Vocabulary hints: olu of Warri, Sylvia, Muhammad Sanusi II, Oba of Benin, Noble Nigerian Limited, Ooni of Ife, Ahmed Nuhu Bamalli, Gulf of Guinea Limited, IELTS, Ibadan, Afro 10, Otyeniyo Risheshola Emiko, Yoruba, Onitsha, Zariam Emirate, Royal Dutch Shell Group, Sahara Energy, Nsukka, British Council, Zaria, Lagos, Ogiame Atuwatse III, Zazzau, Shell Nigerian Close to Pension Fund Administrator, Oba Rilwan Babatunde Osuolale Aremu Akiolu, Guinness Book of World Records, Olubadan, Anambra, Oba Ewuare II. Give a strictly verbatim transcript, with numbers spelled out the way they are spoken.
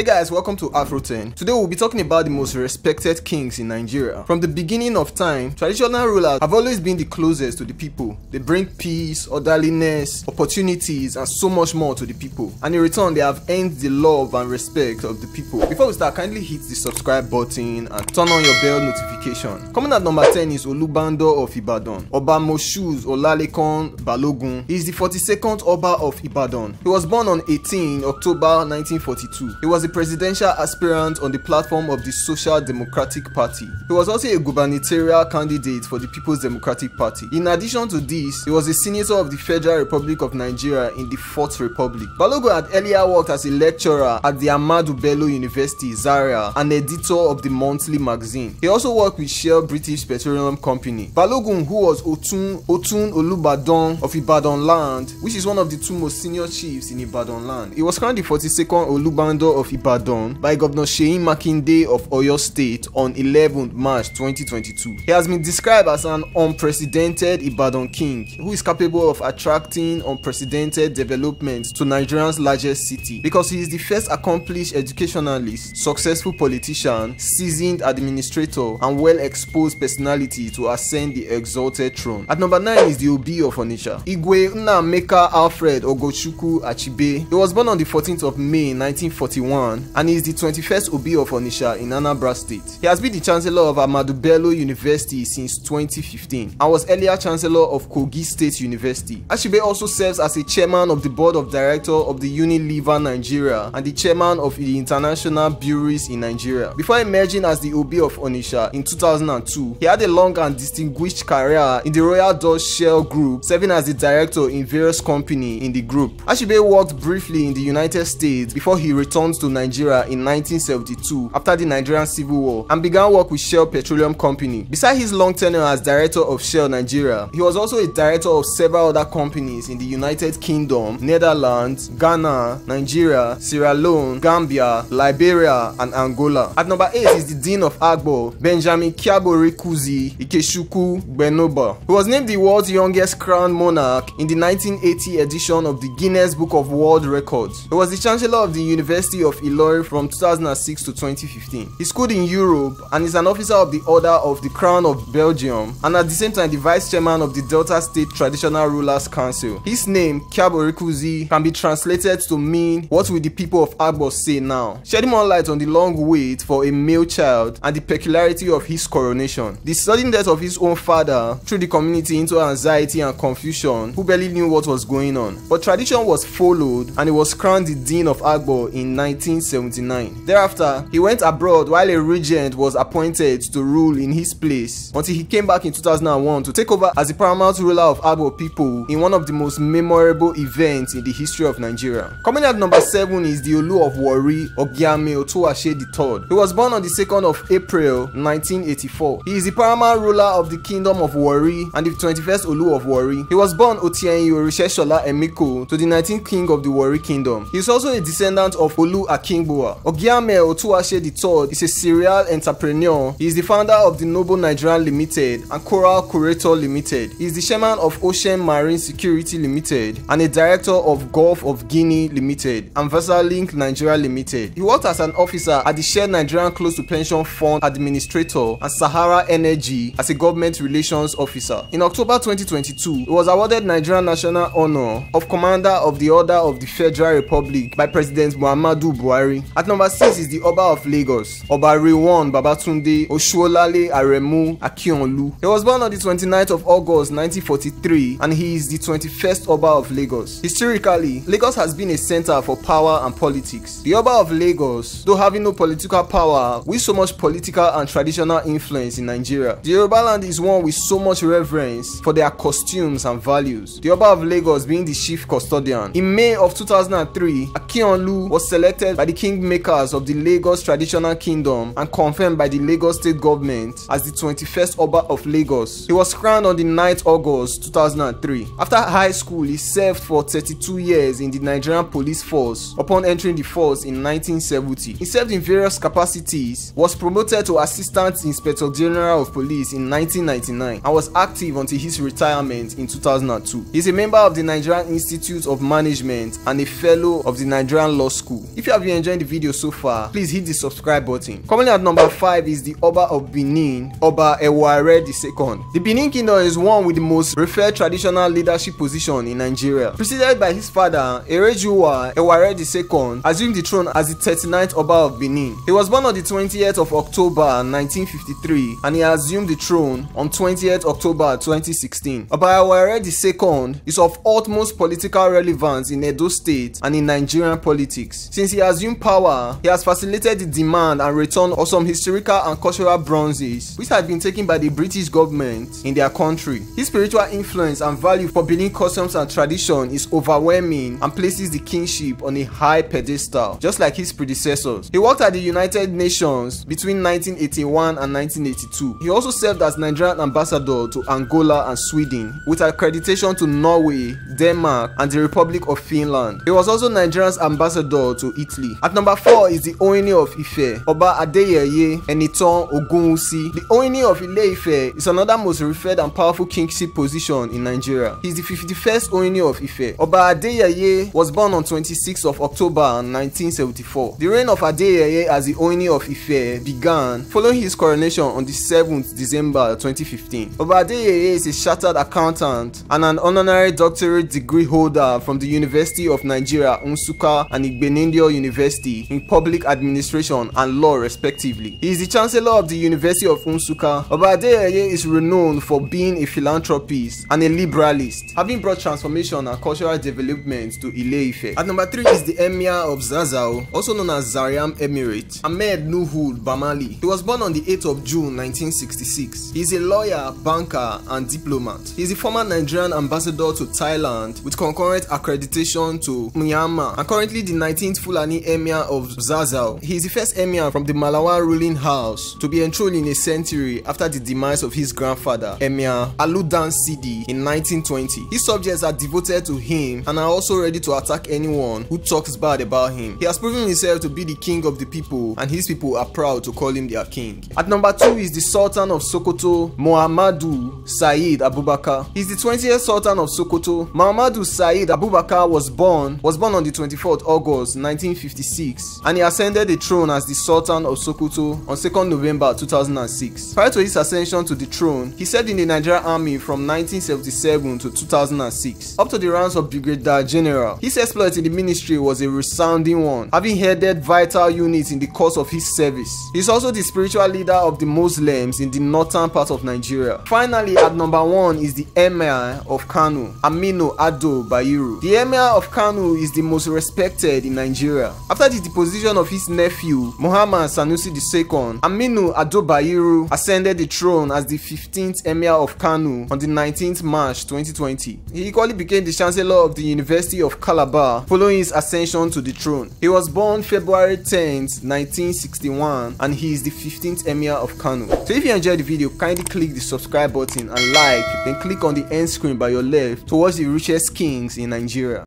Hey guys, welcome to Afro ten. Today we'll be talking about the most respected kings in Nigeria. From the beginning of time, traditional rulers have always been the closest to the people. They bring peace, orderliness, opportunities, and so much more to the people. And in return, they have earned the love and respect of the people. Before we start, kindly hit the subscribe button and turn on your bell notification. Coming at number ten is Olubando of Ibadan. Obamoshuz Olalekan Balogun. He is the forty-second Oba of Ibadan. He was born on eighteenth of October nineteen forty-two. He was He was a presidential aspirant on the platform of the Social Democratic Party. He was also a gubernatorial candidate for the People's Democratic Party. In addition to this, he was a senator of the Federal Republic of Nigeria in the Fourth Republic. Balogun had earlier worked as a lecturer at the Ahmadu Bello University, Zaria, and editor of the monthly magazine. He also worked with Shell British Petroleum Company. Balogun, who was Otun, Otun Olubadan of Ibadan Land, which is one of the two most senior chiefs in Ibadan Land. He was currently forty-second Olubando of Ibadan by Governor Seyi Makinde of Oyo State on eleventh March twenty twenty-two. He has been described as an unprecedented Ibadan king who is capable of attracting unprecedented development to Nigeria's largest city because he is the first accomplished educationalist, successful politician, seasoned administrator, and well-exposed personality to ascend the exalted throne. At number nine is the Obi of Onitsha, Igwe Nnaemeka Alfred Ugochukwu Achebe. He was born on the fourteenth of May nineteen forty-one. And he is the twenty-first Obi of Onitsha in Anambra State. He has been the Chancellor of Ahmadu Bello University since twenty fifteen and was earlier Chancellor of Kogi State University. Achebe also serves as a Chairman of the Board of Director of the Unilever Nigeria and the Chairman of the International Breweries in Nigeria. Before emerging as the Obi of Onitsha in two thousand two, he had a long and distinguished career in the Royal Dutch Shell Group, serving as the Director in various companies in the group. Achebe worked briefly in the United States before he returned to Nigeria in nineteen seventy-two after the Nigerian Civil War and began work with Shell Petroleum Company. Besides his long tenure as director of Shell Nigeria, he was also a director of several other companies in the United Kingdom, Netherlands, Ghana, Nigeria, Sierra Leone, Gambia, Liberia, and Angola. At number eight is the Dein of Agbor, Benjamin Keagborekuzi Ikenchuku Gbenoba, who was named the world's youngest crowned monarch in the nineteen eighty edition of the Guinness Book of World Records. He was the Chancellor of the University of of Ilorin from two thousand six to twenty fifteen. He schooled in Europe and is an officer of the Order of the Crown of Belgium and at the same time the vice chairman of the Delta State Traditional Rulers Council. His name, Keagborekuzi, can be translated to mean "What will the people of Agbor say now?" shedding more light on the long wait for a male child and the peculiarity of his coronation. The sudden death of his own father threw the community into anxiety and confusion, who barely knew what was going on. But tradition was followed and he was crowned the Dein of Agbor in nineteen seventy-nine. Thereafter, he went abroad while a regent was appointed to rule in his place until he came back in two thousand one to take over as the paramount ruler of Agbor people in one of the most memorable events in the history of Nigeria. Coming at number seven is the Olu of Warri, Ogiame Atuwatse the third. He was born on the second of April nineteen eighty-four. He is the paramount ruler of the Kingdom of Warri and the twenty-first Olu of Warri. He was born Otyeniyo Risheshola Emiko to the nineteenth king of the Warri Kingdom. He is also a descendant of Olu Ogiame Atuwatse the third is a serial entrepreneur. He is the founder of the Noble Nigerian Limited and Coral Curator Limited. He is the chairman of Ocean Marine Security Limited and a director of Gulf of Guinea Limited and Versalink Nigeria Limited. He worked as an officer at the Shell Nigerian Close to Pension Fund Administrator and Sahara Energy as a government relations officer. In October twenty twenty-two, he was awarded Nigerian National Honor of Commander of the Order of the Federal Republic by President Muhammadu Buhari. At number six is the Oba of Lagos, Oba Rilwan Babatunde Osuolale Aremu Akiolu. He was born on the twenty-ninth of August nineteen forty-three and he is the twenty-first Oba of Lagos. Historically, Lagos has been a center for power and politics. The Oba of Lagos, though having no political power, with so much political and traditional influence in Nigeria. The Yoruba land is one with so much reverence for their costumes and values, the Oba of Lagos being the chief custodian. In May of two thousand three, Akiolu was selected by the kingmakers of the Lagos Traditional Kingdom and confirmed by the Lagos State Government as the twenty-first Oba of Lagos. He was crowned on the ninth of August two thousand three. After high school, he served for thirty-two years in the Nigerian Police Force upon entering the force in nineteen seventy. He served in various capacities, was promoted to Assistant Inspector General of Police in nineteen ninety-nine and was active until his retirement in two thousand two. He is a member of the Nigerian Institute of Management and a fellow of the Nigerian Law School. If you have been you enjoyed the video so far, please hit the subscribe button. Coming at number five is the Oba of Benin, Oba Ewuare the second. The Benin Kingdom is one with the most preferred traditional leadership position in Nigeria. Preceded by his father, Erejuwa Ewuare the second assumed the throne as the thirty-ninth Oba of Benin. He was born on the twentieth of October nineteen fifty-three and he assumed the throne on twentieth October twenty sixteen. Oba Ewuare the second is of utmost political relevance in Edo State and in Nigerian politics. Since he assumed power, he has facilitated the demand and return of some historical and cultural bronzes which had been taken by the British government in their country. His spiritual influence and value for Benin customs and tradition is overwhelming and places the kingship on a high pedestal, just like his predecessors. He worked at the United Nations between nineteen eighty-one and nineteen eighty-two. He also served as Nigerian ambassador to Angola and Sweden, with accreditation to Norway, Denmark, and the Republic of Finland. He was also Nigeria's ambassador to Italy. At number four is the Ooni of Ife, Oba Adeyeye Enitan Ogunwusi. The Ooni of Ile-Ife is another most referred and powerful kingship position in Nigeria. He is the fifty-first Ooni of Ife. Oba Adeyeye was born on twenty-sixth of October nineteen seventy-four. The reign of Adeyeye as the Ooni of Ife began following his coronation on the seventh of December twenty fifteen. Oba Adeyeye is a chartered accountant and an honorary doctorate degree holder from the University of Nigeria, Nsukka, and Igwe University in Public Administration and Law, respectively. He is the Chancellor of the University of Nsukka. Oba Adeyeye is renowned for being a philanthropist and a liberalist, having brought transformation and cultural development to Ile-Ife. At number three is the Emir of Zazzau, also known as Zariam Emirate, Ahmed Nuhu Bamalli. He was born on the eighth of June nineteen sixty-six. He is a lawyer, banker, and diplomat. He is the former Nigerian ambassador to Thailand with concurrent accreditation to Myanmar, and currently the nineteenth Fulani Emir of Zazzau. He is the first Emir from the Malawa ruling house to be enthroned in a century after the demise of his grandfather, Emir Aludan Sidi, in nineteen twenty. His subjects are devoted to him and are also ready to attack anyone who talks bad about him. He has proven himself to be the king of the people, and his people are proud to call him their king. At number two is the Sultan of Sokoto, Muhammadu Said Abubakar. He is the twentieth Sultan of Sokoto. Muhammadu Said Abubakar was born was born on the twenty-fourth of August nineteen fifty-six, and he ascended the throne as the Sultan of Sokoto on second of November two thousand six. Prior to his ascension to the throne, he served in the Nigerian army from nineteen seventy-seven to two thousand six, up to the ranks of Brigadier General. His exploit in the ministry was a resounding one, having headed vital units in the course of his service. He is also the spiritual leader of the Muslims in the northern part of Nigeria. Finally, at number one is the Emir of Kano, Aminu Ado Bayero. The Emir of Kano is the most respected in Nigeria. After the deposition of his nephew, Muhammad Sanusi the second, Aminu Ado Bayero ascended the throne as the fifteenth Emir of Kano on the nineteenth of March twenty twenty. He equally became the Chancellor of the University of Calabar following his ascension to the throne. He was born February tenth nineteen sixty-one, and he is the fifteenth Emir of Kano. So if you enjoyed the video, kindly click the subscribe button and like, then click on the end screen by your left to watch the richest kings in Nigeria.